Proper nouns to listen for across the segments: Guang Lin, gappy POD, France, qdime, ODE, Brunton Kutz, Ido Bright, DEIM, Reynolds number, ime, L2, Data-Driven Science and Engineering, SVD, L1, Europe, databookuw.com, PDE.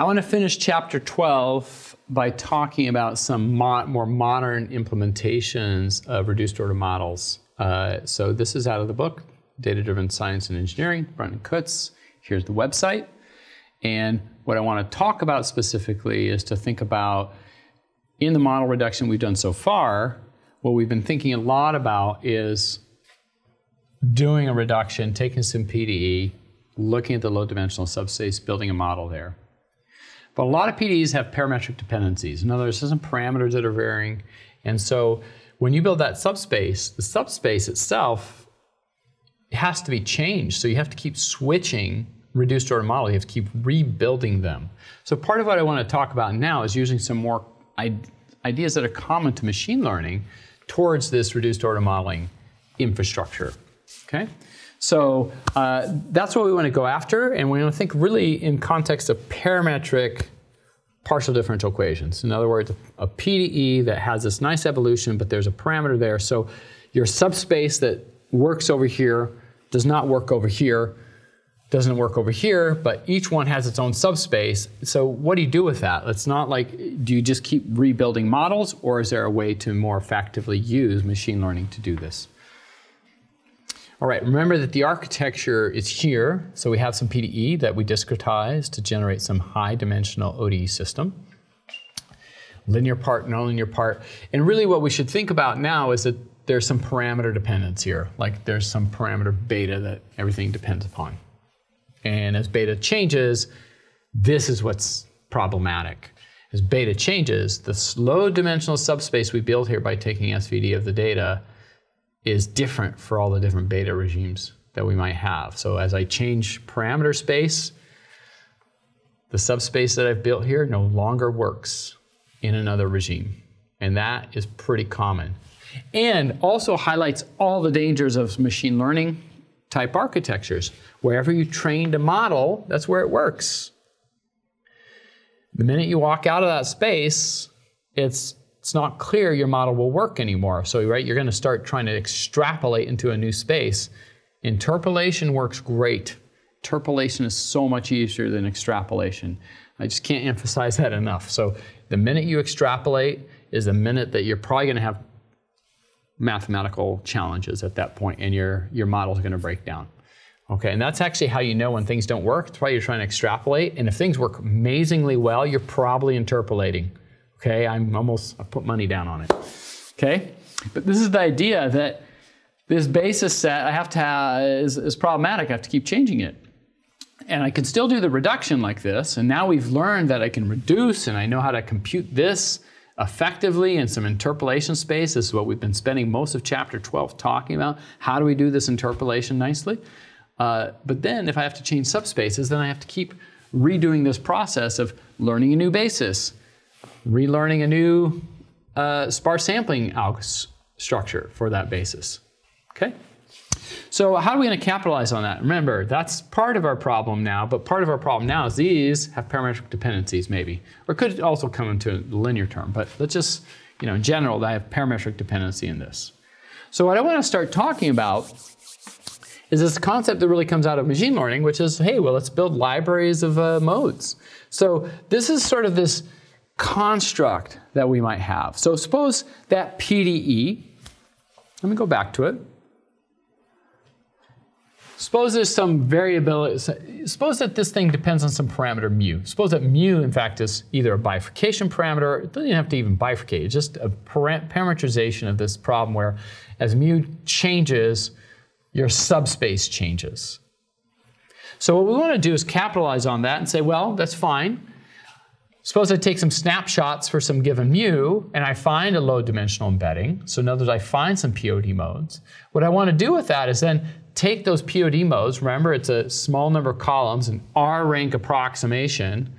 I want to finish chapter 12 by talking about some more modern implementations of reduced order models. So this is out of the book, Data-Driven Science and Engineering, Brunton Kutz. Here's the website. And what I want to talk about specifically is to think about, in the model reduction we've done so far, what we've been thinking a lot about is doing a reduction, taking some PDE, looking at the low dimensional subspace, building a model there. But a lot of PDEs have parametric dependencies. In other words, there's some parameters that are varying. And so when you build that subspace, the subspace itself has to be changed. So you have to keep switching reduced order models. You have to keep rebuilding them. So part of what I want to talk about now is using some more ideas that are common to machine learning towards this reduced order modeling infrastructure. Okay? So that's what we want to go after, and we want to think really in context of parametric partial differential equations. In other words, a PDE that has this nice evolution, but there's a parameter there. So your subspace that works over here does not work over here, doesn't work over here, but each one has its own subspace. So what do you do with that? It's not like, do you just keep rebuilding models, or is there a way to more effectively use machine learning to do this? All right, remember that the architecture is here. So we have some PDE that we discretized to generate some high dimensional ODE system. Linear part, nonlinear part. And really what we should think about now is that there's some parameter dependence here. Like there's some parameter beta that everything depends upon. And as beta changes, this is what's problematic. As beta changes, the low dimensional subspace we build here by taking SVD of the data is different for all the different beta regimes that we might have. So as I change parameter space, the subspace that I've built here no longer works in another regime. And that is pretty common. And also highlights all the dangers of machine learning type architectures. Wherever you trained a model, that's where it works. The minute you walk out of that space, it's not clear your model will work anymore. So right, you're going to start trying to extrapolate into a new space. Interpolation works great. Interpolation is so much easier than extrapolation. I just can't emphasize that enough. So the minute you extrapolate is the minute that you're probably going to have mathematical challenges at that point, and your model's going to break down. Okay, and that's actually how you know when things don't work. That's why you're trying to extrapolate. And if things work amazingly well, you're probably interpolating. Okay, I put money down on it. Okay, but this is the idea that this basis set I have to have is problematic. I have to keep changing it, and I can still do the reduction like this. And now we've learned that I can reduce, and I know how to compute this effectively in some interpolation space. This is what we've been spending most of chapter 12 talking about. How do we do this interpolation nicely? But then if I have to change subspaces, then I have to keep redoing this process of learning a new basis, relearning a new sparse sampling structure for that basis. Okay? So how are we going to capitalize on that? Remember, that's part of our problem now, but part of our problem now is these have parametric dependencies maybe, or could also come into a linear term, but let's just, you know, in general, I have parametric dependency in this. So what I want to start talking about is this concept that really comes out of machine learning, which is, hey, well, let's build libraries of modes. So this is sort of this construct that we might have. So suppose that PDE, let me go back to it. Suppose there's some variability, suppose that this thing depends on some parameter mu. Suppose that mu, in fact, is either a bifurcation parameter, it doesn't have to even bifurcate, it's just a parametrization of this problem where as mu changes, your subspace changes. So what we want to do is capitalize on that and say, well, that's fine. Suppose I take some snapshots for some given mu, and I find a low dimensional embedding. So in other words, I find some POD modes. What I want to do with that is then take those POD modes. Remember, it's a small number of columns, an R rank approximation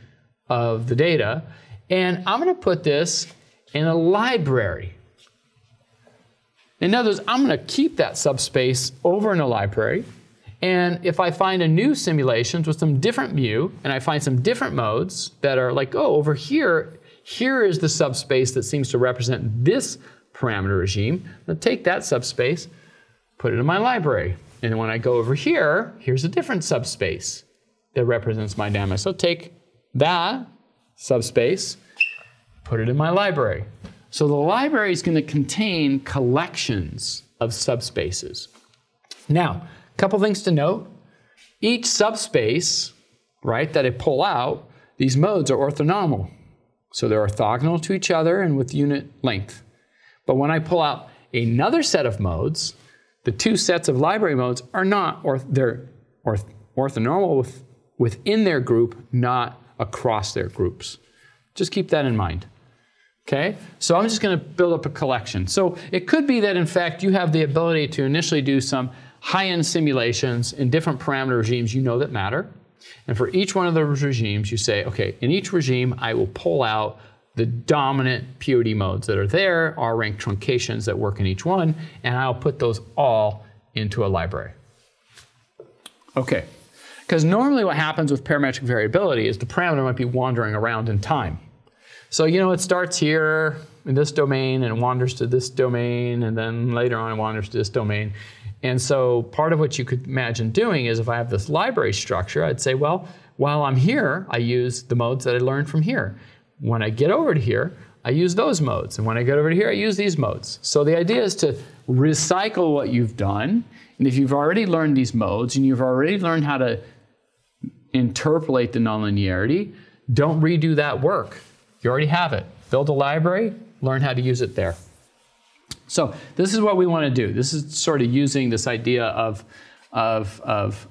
of the data. And I'm going to put this in a library. In other words, I'm going to keep that subspace over in a library. And if I find a new simulation with some different mu, and I find some different modes that are like, oh, over here, here is the subspace that seems to represent this parameter regime. I'll take that subspace, put it in my library. And when I go over here, here's a different subspace that represents my dynamics. So take that subspace, put it in my library. So the library is going to contain collections of subspaces. Now, a couple things to note. Each subspace, right, that I pull out, these modes are orthonormal. So they're orthogonal to each other and with unit length. But when I pull out another set of modes, the two sets of library modes are not, they're orthonormal within their group, not across their groups. Just keep that in mind. Okay, so I'm just going to build up a collection. So it could be that, in fact, you have the ability to initially do some high-end simulations in different parameter regimes you know that matter. And for each one of those regimes, you say, okay, in each regime, I will pull out the dominant POD modes that are there, R-rank truncations that work in each one, and I'll put those all into a library. Okay, because normally what happens with parametric variability is the parameter might be wandering around in time. So, you know, it starts here in this domain and wanders to this domain, and then later on it wanders to this domain. And so part of what you could imagine doing is if I have this library structure, I'd say, well, while I'm here, I use the modes that I learned from here. When I get over to here, I use those modes. And when I get over to here, I use these modes. So the idea is to recycle what you've done. And if you've already learned these modes and you've already learned how to interpolate the nonlinearity, don't redo that work. You already have it. Build a library, learn how to use it there. So this is what we want to do. This is sort of using this idea of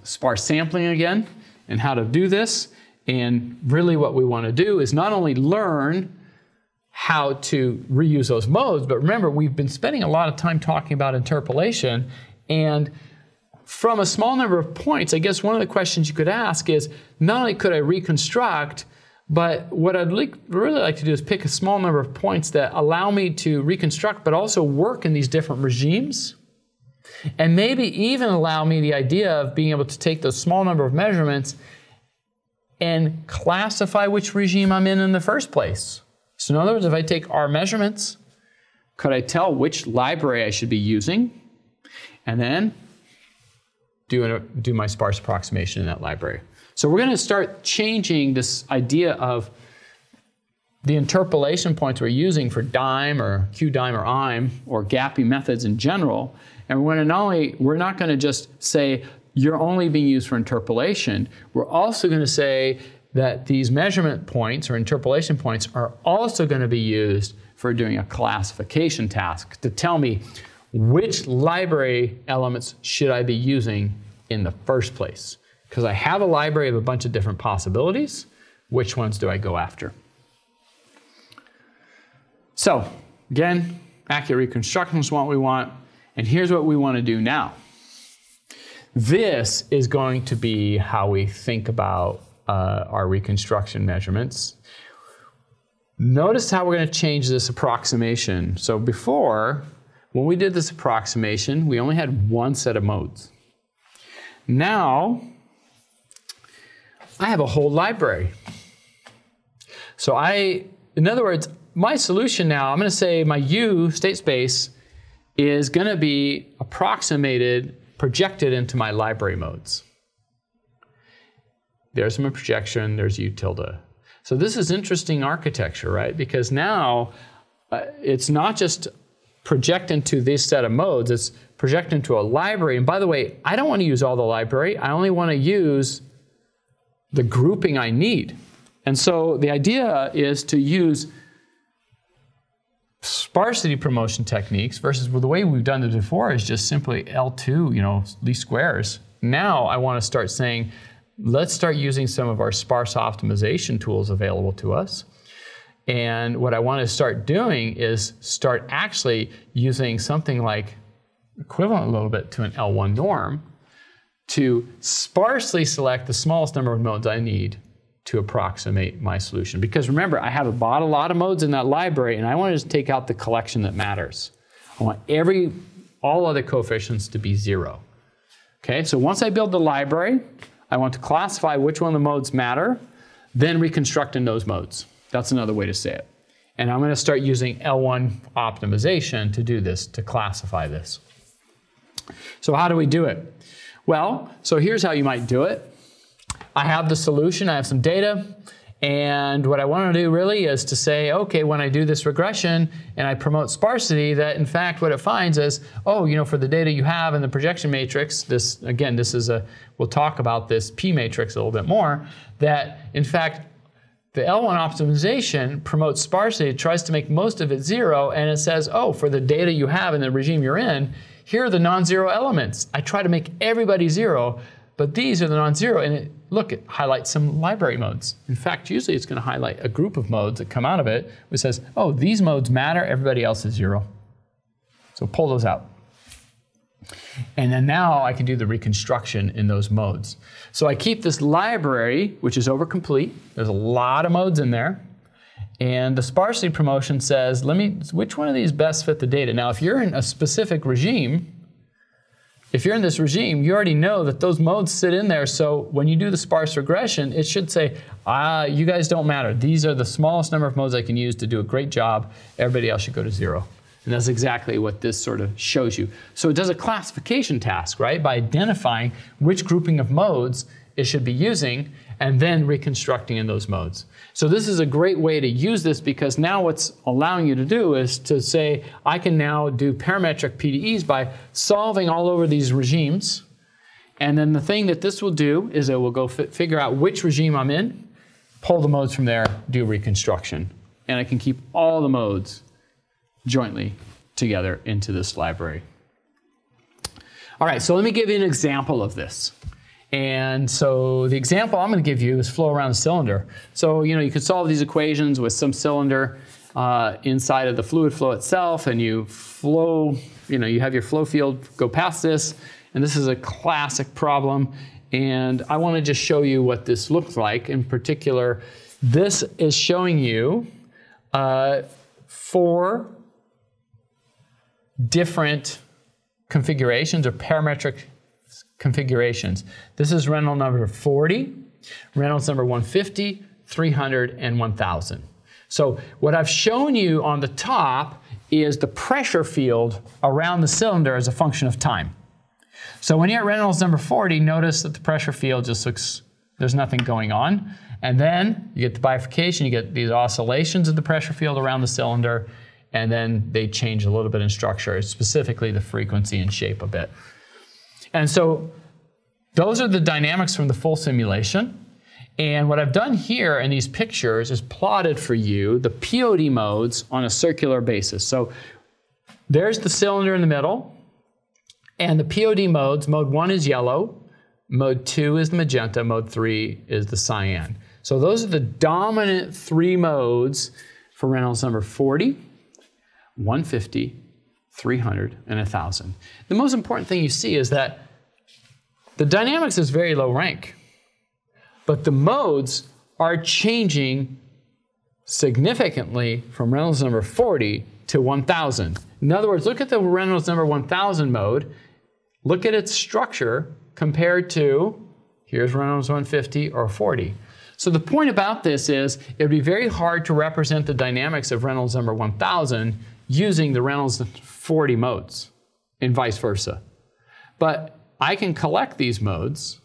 sparse sampling again and how to do this. And really what we want to do is not only learn how to reuse those modes, but remember, we've been spending a lot of time talking about interpolation. And from a small number of points, I guess one of the questions you could ask is, not only could I reconstruct, but what I'd really like to do is pick a small number of points that allow me to reconstruct, but also work in these different regimes. And maybe even allow me the idea of being able to take those small number of measurements and classify which regime I'm in the first place. So in other words, if I take R measurements, could I tell which library I should be using? And then do my sparse approximation in that library. So we're going to start changing this idea of the interpolation points we're using for DEIM or qdime or ime or gappy methods in general. And we're not going to just say you're only being used for interpolation. We're also going to say that these measurement points or interpolation points are also going to be used for doing a classification task to tell me which library elements should I be using in the first place. Because I have a library of a bunch of different possibilities, which ones do I go after? So again, accurate reconstruction is what we want, and here's what we want to do now. This is going to be how we think about our reconstruction measurements. Notice how we're going to change this approximation. So before, when we did this approximation, we only had one set of modes. Now, I have a whole library. So in other words, my solution now, I'm going to say my U state space is going to be approximated, projected into my library modes. There's my projection, there's U tilde. So this is interesting architecture, right? Because now it's not just project into this set of modes, it's project into a library. And by the way, I don't want to use all the library. I only want to use the grouping I need. And so the idea is to use sparsity promotion techniques versus the way we've done it before is just simply L2, you know, least squares. Now I want to start saying, let's start using some of our sparse optimization tools available to us. And what I want to start doing is start actually using something like equivalent a little bit to an L1 norm to sparsely select the smallest number of modes I need to approximate my solution. Because remember, I have bought a lot of modes in that library, and I want to just take out the collection that matters. I want all other coefficients to be zero. Okay, so once I build the library, I want to classify which one of the modes matter, then reconstruct in those modes. That's another way to say it. And I'm going to start using L1 optimization to do this, to classify this. So how do we do it? Well, so here's how you might do it. I have the solution, I have some data, And what I want to do really is to say, okay, when I do this regression and I promote sparsity, that in fact what it finds is, oh, you know, for the data you have in the projection matrix, this, again, this is a, we'll talk about this P matrix a little bit more, that in fact the L1 optimization promotes sparsity, tries to make most of it zero, and it says, oh, for the data you have in the regime you're in, here are the non-zero elements. I try to make everybody zero, but these are the non-zero, and it, look, it highlights some library modes. In fact, usually it's going to highlight a group of modes that come out of it, which says, oh, these modes matter, everybody else is zero. So pull those out. And then now I can do the reconstruction in those modes. So I keep this library, which is over complete. There's a lot of modes in there. And the sparsity promotion says, let me, which one of these best fit the data? Now, if you're in a specific regime, if you're in this regime, you already know that those modes sit in there, so when you do the sparse regression, it should say, ah, you guys don't matter. These are the smallest number of modes I can use to do a great job. Everybody else should go to zero. And that's exactly what this sort of shows you. So it does a classification task, right, by identifying which grouping of modes it should be using and then reconstructing in those modes. So this is a great way to use this, because now what's allowing you to do is to say, I can now do parametric PDEs by solving all over these regimes. And then the thing that this will do is it will go figure out which regime I'm in, pull the modes from there, do reconstruction. And I can keep all the modes jointly together into this library. All right, so let me give you an example of this. And so the example I'm going to give you is flow around a cylinder. So, you know, you could solve these equations with some cylinder inside of the fluid flow itself, and you flow, you know, you have your flow field go past this, and this is a classic problem. And I want to just show you what this looks like. In particular, this is showing you 4 different configurations or parametric configurations. This is Reynolds number 40, Reynolds number 150, 300, and 1000. So what I've shown you on the top is the pressure field around the cylinder as a function of time. So when you're at Reynolds number 40, notice that the pressure field just looks, there's nothing going on. And then you get the bifurcation, you get these oscillations of the pressure field around the cylinder, and then they change a little bit in structure, specifically the frequency and shape a bit. And so those are the dynamics from the full simulation. And what I've done here in these pictures is plotted for you the POD modes on a circular basis. So there's the cylinder in the middle, and the POD modes, mode 1 is yellow, mode 2 is the magenta, mode 3 is the cyan. So those are the dominant 3 modes for Reynolds number 40, 150, 300, and 1000. The most important thing you see is that the dynamics is very low rank, but the modes are changing significantly from Reynolds number 40 to 1000. In other words, look at the Reynolds number 1000 mode, look at its structure compared to, here's Reynolds 150 or 40. So the point about this is it would be very hard to represent the dynamics of Reynolds number 1000 using the Reynolds 40 modes and vice versa. But I can collect these modes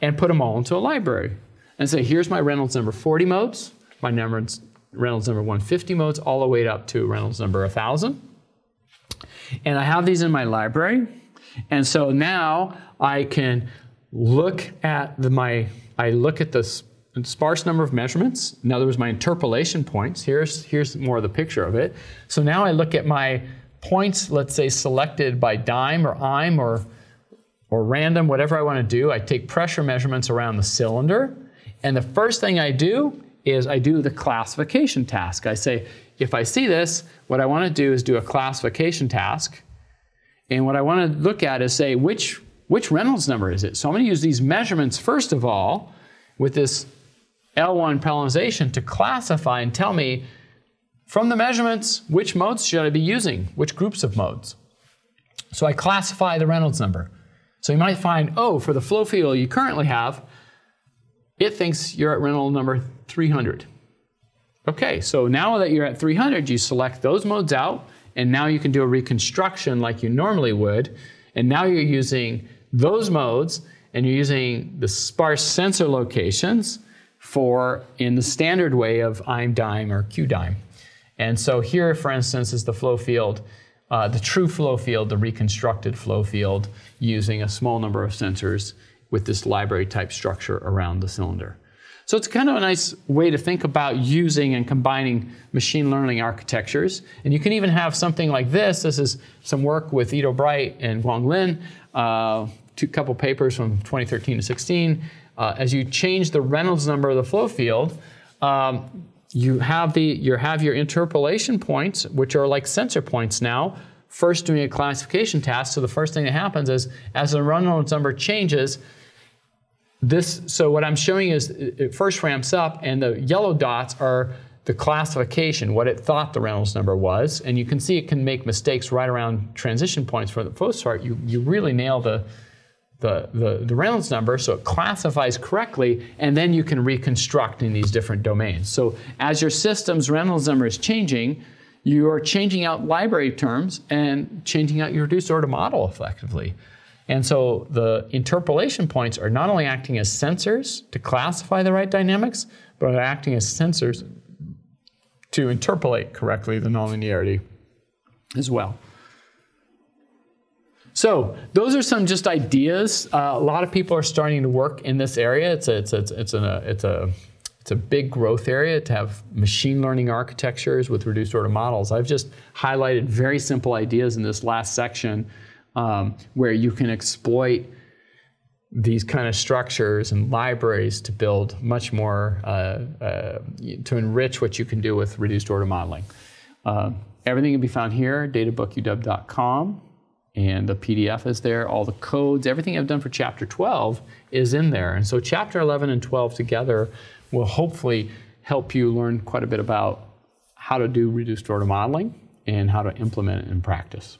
and put them all into a library and say, here's my Reynolds number 40 modes, my Reynolds number 150 modes, all the way up to Reynolds number 1000. And I have these in my library. And so now I can look at the sparse number of measurements. In other words, my interpolation points. Here's more of the picture of it. So now I look at my points, let's say selected by DEIM or ime or random, whatever I want to do. I take pressure measurements around the cylinder. And the first thing I do is I do the classification task. I say, if I see this, what I want to do is do a classification task. And what I want to look at is say, which Reynolds number is it? So I'm going to use these measurements first of all with this L1 parallelization to classify and tell me from the measurements which modes should I be using, which groups of modes. So I classify the Reynolds number. So you might find, oh, for the flow field you currently have, it thinks you're at Reynolds number 300. Okay, so now that you're at 300, you select those modes out, and now you can do a reconstruction like you normally would, and now you're using those modes, and you're using the sparse sensor locations for in the standard way of ime, dime, or qdime. And so here, for instance, is the flow field, the true flow field, the reconstructed flow field, using a small number of sensors with this library type structure around the cylinder. So it's kind of a nice way to think about using and combining machine learning architectures. And you can even have something like this. This is some work with Ido Bright and Guang Lin, couple papers from 2013 to 16. As you change the Reynolds number of the flow field, you have your interpolation points, which are like sensor points now, first doing a classification task. So the first thing that happens is, as the Reynolds number changes, so what I'm showing is it first ramps up, and the yellow dots are the classification, what it thought the Reynolds number was. And you can see it can make mistakes right around transition points for the most part. You really nail the Reynolds number, so it classifies correctly, and then you can reconstruct in these different domains. So as your system's Reynolds number is changing, you are changing out library terms and changing out your reduced order model effectively. And so the interpolation points are not only acting as sensors to classify the right dynamics, but are acting as sensors to interpolate correctly the nonlinearity as well. So those are some just ideas. A lot of people are starting to work in this area. It's a big growth area to have machine learning architectures with reduced order models. I've just highlighted very simple ideas in this last section where you can exploit these kind of structures and libraries to build much more, to enrich what you can do with reduced order modeling. Everything can be found here, databookuw.com. And the PDF is there, all the codes, everything I've done for Chapter 12 is in there. And so Chapter 11 and 12 together will hopefully help you learn quite a bit about how to do reduced order modeling and how to implement it in practice.